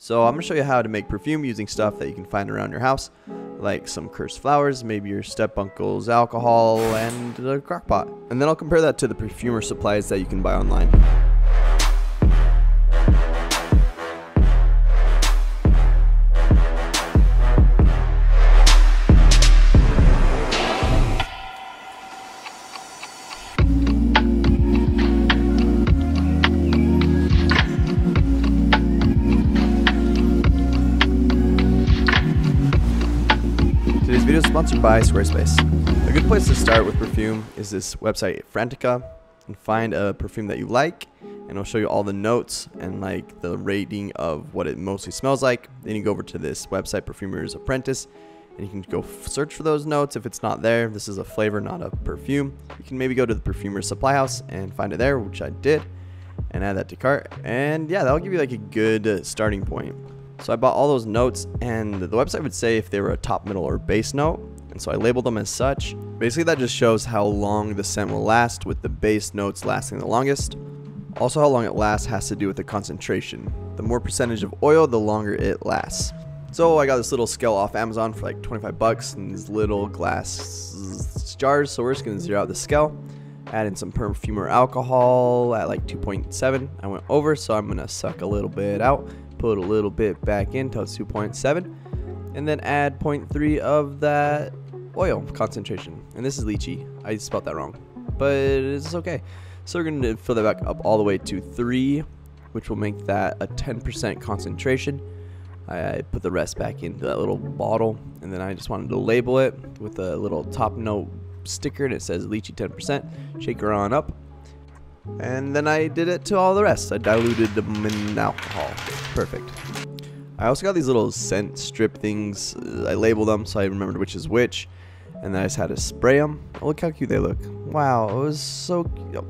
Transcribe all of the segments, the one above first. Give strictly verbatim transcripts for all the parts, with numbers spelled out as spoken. So I'm going to show you how to make perfume using stuff that you can find around your house, like some cursed flowers, maybe your step-uncle's alcohol, and a crockpot. And then I'll compare that to the perfumer supplies that you can buy online. Video is sponsored by Squarespace. A good place to start with perfume is this website Fragantica, and find a perfume that you like, and it'll show you all the notes and like the rating of what it mostly smells like. Then you go over to this website Perfumer's Apprentice, and you can go search for those notes. If it's not there, this is a flavor, not a perfume. You can maybe go to the Perfumer's Supply House and find it there, which I did, and add that to cart. And yeah, that'll give you like a good uh, starting point. So I bought all those notes, and the website would say if they were a top, middle, or base note, and so I labeled them as such. Basically, that just shows how long the scent will last, with the base notes lasting the longest. Also, how long it lasts has to do with the concentration. The more percentage of oil, the longer it lasts. So I got this little scale off Amazon for like twenty-five bucks in these little glass jars, so we're just going to zero out the scale. Add in some perfumer alcohol at like two point seven. I went over, so I'm going to suck a little bit out. Put a little bit back in till it's two point seven, and then add zero point three of that oil concentration. And this is lychee. I spelled that wrong, but it's okay. So we're going to fill that back up all the way to three, which will make that a ten percent concentration. I put the rest back into that little bottle, and then I just wanted to label it with a little top note sticker, and it says lychee ten percent. Shake her on up. And then I did it to all the rest. I diluted them in alcohol. Perfect. I also got these little scent strip things. I labeled them so I remembered which is which. And then I just had to spray them. Oh, look how cute they look. Wow, it was so cute. Oh,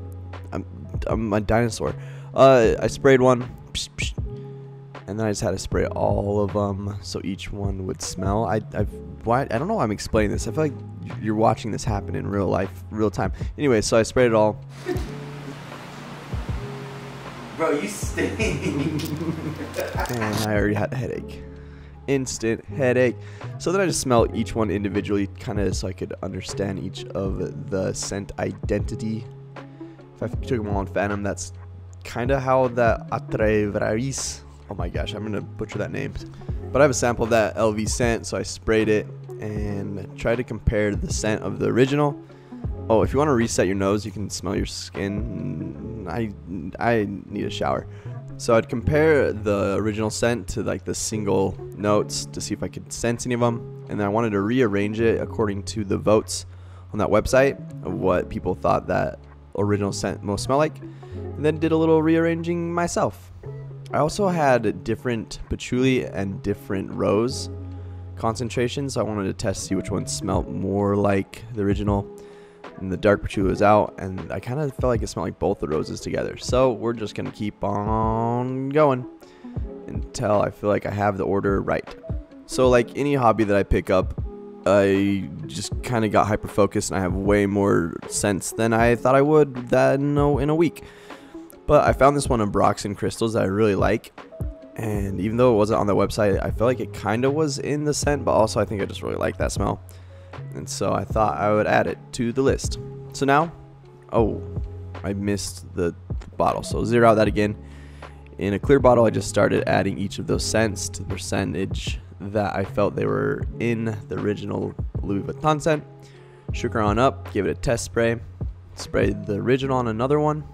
I'm, I'm a dinosaur. Uh, I sprayed one. Psh, psh, and then I just had to spray all of them so each one would smell. I, I've, why, I don't know why I'm explaining this. I feel like you're watching this happen in real life, real time. Anyway, so I sprayed it all. Bro, you stink. And I already had a headache. Instant headache. So then I just smell each one individually, kind of so I could understand each of the scent identity. If I took them all in Phantom, that's kind of how that Atreveris. Oh my gosh, I'm going to butcher that name. But I have a sample of that L V scent, so I sprayed it and tried to compare the scent of the original. Oh, if you want to reset your nose, you can smell your skin. I, I need a shower. So I'd compare the original scent to like the single notes to see if I could sense any of them. And then I wanted to rearrange it according to the votes on that website of what people thought that original scent most smelled like. And then did a little rearranging myself. I also had different patchouli and different rose concentrations. So I wanted to test to see which one smelled more like the original. And the dark patchouli was out, and I kind of felt like it smelled like both the roses together. So we're just going to keep on going until I feel like I have the order right. So like any hobby that I pick up, I just kind of got hyper focused, and I have way more sense than I thought I would that in a, in a week. But I found this one Ambroxan crystals that I really like, and even though it wasn't on the website, I felt like it kind of was in the scent, but also I think I just really like that smell. And so I thought I would add it to the list. So now, oh, I missed the bottle. So zero out that again. In a clear bottle, I just started adding each of those scents to the percentage that I felt they were in the original Louis Vuitton scent. Shook her on up, gave it a test spray. Sprayed the original on another one.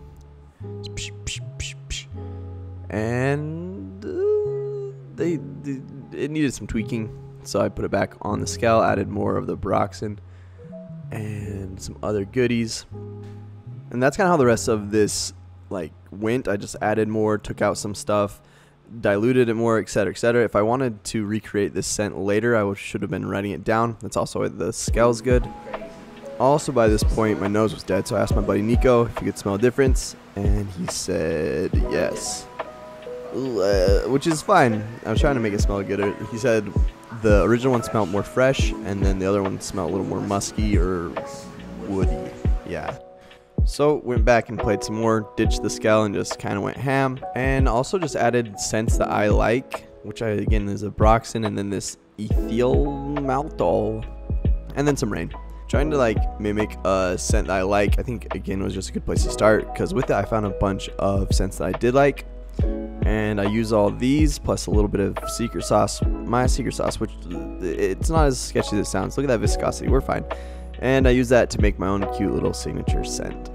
And uh, they, they it needed some tweaking. So I put it back on the scale, added more of the Ambroxan and some other goodies. And that's kind of how the rest of this like went. I just added more, took out some stuff, diluted it more, et cetera, et cetera. If I wanted to recreate this scent later, I should have been writing it down. That's also why the scale's good. Also, by this point, my nose was dead, so I asked my buddy Nico if he could smell a difference, and he said yes, uh, which is fine. I was trying to make it smell good. He said the original one smelled more fresh, and then the other one smelled a little more musky or woody. Yeah. So went back and played some more, ditched the scale, and just kind of went ham. And also just added scents that I like which I, again, is a Ambroxan, and then this ethyl maltol, and then some rain. Trying to like mimic a scent that I like, I think, again, was just a good place to start, because with it I found a bunch of scents that I did like, and I use all these plus a little bit of secret sauce, my secret sauce, which it's not as sketchy as it sounds. Look at that viscosity, we're fine. And I use that to make my own cute little signature scent.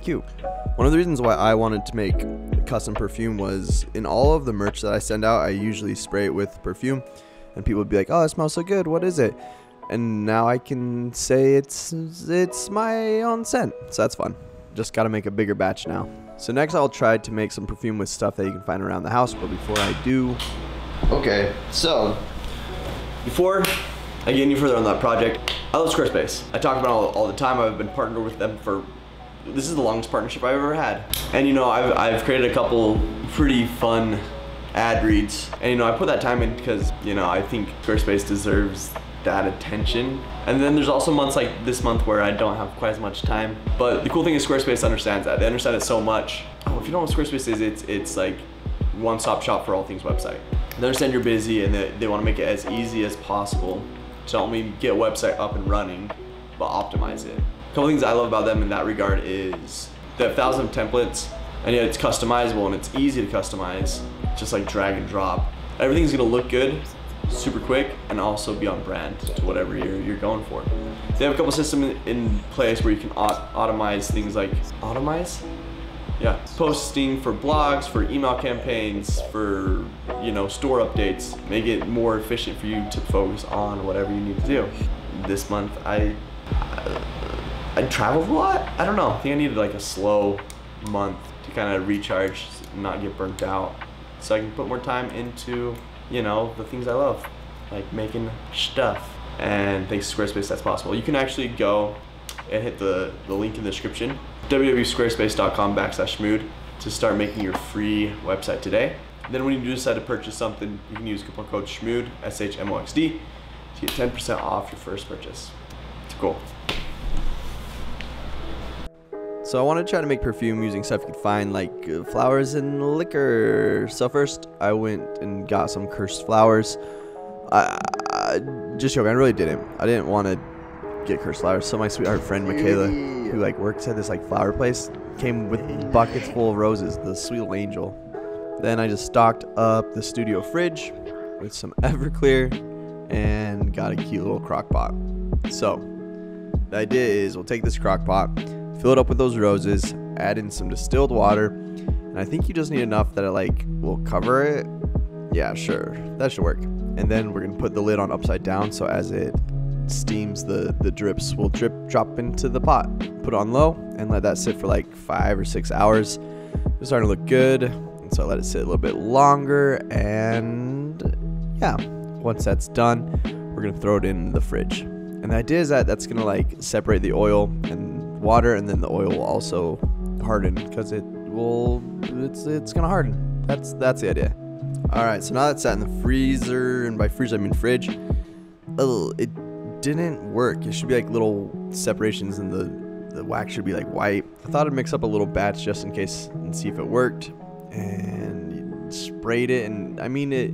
Cute. One of the reasons why I wanted to make custom perfume was, in all of the merch that I send out, I usually spray it with perfume, and people would be like, oh, it smells so good, what is it? And now I can say it's it's my own scent, so that's fun. Just gotta make a bigger batch now. So next I'll try to make some perfume with stuff that you can find around the house, but before I do... Okay, so before I get any further on that project, I love Squarespace. I talk about it all, all the time. I've been partnered with them for... This is the longest partnership I've ever had. And you know, I've, I've created a couple pretty fun ad reads. And you know, I put that time in because, you know, I think Squarespace deserves that attention. And then there's also months like this month where I don't have quite as much time. But the cool thing is Squarespace understands that. They understand it so much. Oh, if you don't know what Squarespace is, it's, it's like one-stop shop for all things website. They understand you're busy and they, they want to make it as easy as possible to help me get a website up and running, but optimize it. A couple things I love about them in that regard is they have thousands of templates, and yet it's customizable and it's easy to customize, just like drag and drop. Everything's gonna look good, super quick, and also be on brand to whatever you're, you're going for. They have a couple systems in place where you can aut automize things like, automize? Yeah, posting for blogs, for email campaigns, for, you know, store updates. Make it more efficient for you to focus on whatever you need to do. This month, I, I, I traveled a lot? I don't know, I think I needed like a slow month to kind of recharge and not get burnt out, so I can put more time into, you know, the things I love, like making stuff. And thanks to Squarespace, that's possible. You can actually go and hit the, the link in the description, w w w dot squarespace dot com backslash shmood, to start making your free website today. And then when you do decide to purchase something, you can use coupon code SHMOOD, S H M O X D, to get ten percent off your first purchase. It's cool. So I want to try to make perfume using stuff you could find, like flowers and liquor. So first I went and got some cursed flowers. I, I just joking, I really didn't. I didn't want to get cursed flowers. So my sweetheart friend Michaela, who like works at this like flower place, came with buckets full of roses, the sweet little angel. Then I just stocked up the studio fridge with some Everclear and got a cute little crock pot. So the idea is we'll take this crock pot, fill it up with those roses, add in some distilled water, and I think you just need enough that it like will cover it. Yeah, sure, that should work. And then we're gonna put the lid on upside down, so as it steams, the the drips will drip drop into the pot. Put on low and let that sit for like five or six hours. It's starting to look good, and so I let it sit a little bit longer. And yeah, once that's done, we're gonna throw it in the fridge. And the idea is that that's gonna like separate the oil and water, and then the oil will also harden because it will. It's it's gonna harden. That's that's the idea. All right, so now that's sat in the freezer, and by freezer I mean fridge. Oh, it didn't work. It should be like little separations, and the, the wax should be like white. I thought I'd mix up a little batch just in case and see if it worked, and sprayed it, and I mean it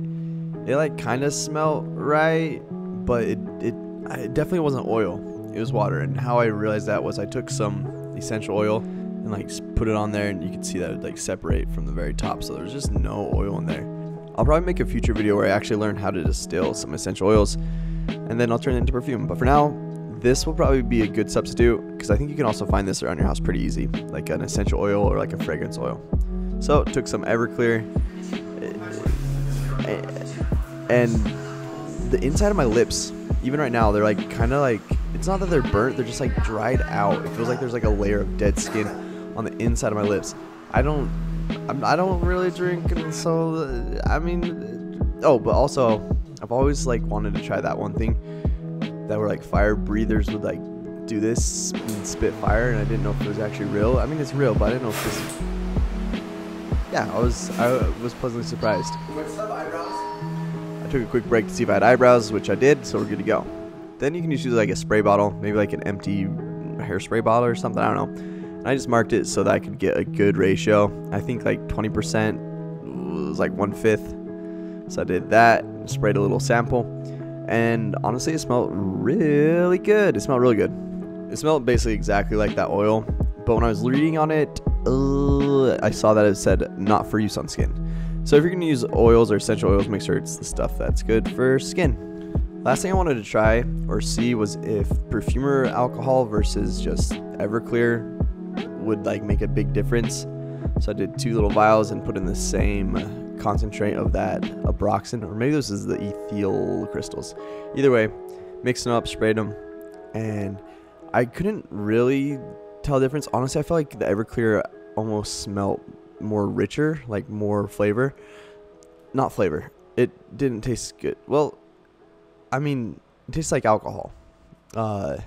it like kind of smelled right, but it, it it definitely wasn't oil, it was water. And how I realized that was I took some essential oil and like put it on there, and you can see that it would like separate from the very top, so there's just no oil in there. I'll probably make a future video where I actually learn how to distill some essential oils, and then I'll turn it into perfume. But for now, this will probably be a good substitute, because I think you can also find this around your house pretty easy, like an essential oil or like a fragrance oil. So took some Everclear, and the inside of my lips, even right now, they're like kind of like, it's not that they're burnt, they're just like dried out. It feels like there's like a layer of dead skin on the inside of my lips. I don't, I'm, I don't really drink, and so I mean, oh, but also, I've always like wanted to try that one thing that were like fire breathers would like do this and spit fire, and I didn't know if it was actually real. I mean, it's real, but I didn't know if this. Yeah, I was I was pleasantly surprised. What's up, eyebrows? I took a quick break to see if I had eyebrows, which I did, so we're good to go. Then you can just use like a spray bottle, maybe like an empty hairspray bottle or something. I don't know. And I just marked it so that I could get a good ratio. I think like twenty percent was like one fifth. So I did that, sprayed a little sample, and honestly it smelled really good. It smelled really good. It smelled basically exactly like that oil, but when I was reading on it, uh, I saw that it said not for use on skin. So if you're gonna use oils or essential oils, make sure it's the stuff that's good for skin. Last thing I wanted to try or see was if Perfumer alcohol versus just Everclear would like make a big difference. So I did two little vials and put in the same concentrate of that Ambroxan, or maybe this is the ethyl crystals. Either way, mixed them up, sprayed them, and I couldn't really tell the difference. Honestly, I felt like the Everclear almost smelled more richer, like more flavor. Not flavor. It didn't taste good. Well, I mean, it tastes like alcohol. Uh,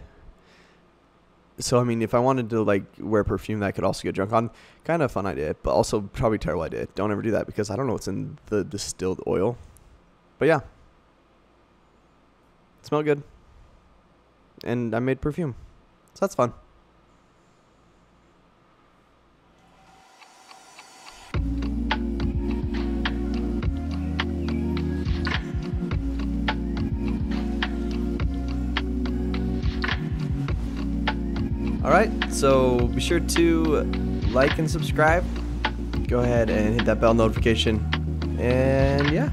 so, I mean, if I wanted to, like, wear perfume that I could also get drunk on, kind of a fun idea, but also probably terrible idea. Don't ever do that because I don't know what's in the distilled oil. But, yeah. It smelled good. And I made perfume. So, that's fun. Alright, so be sure to like and subscribe. Go ahead and hit that bell notification. And yeah.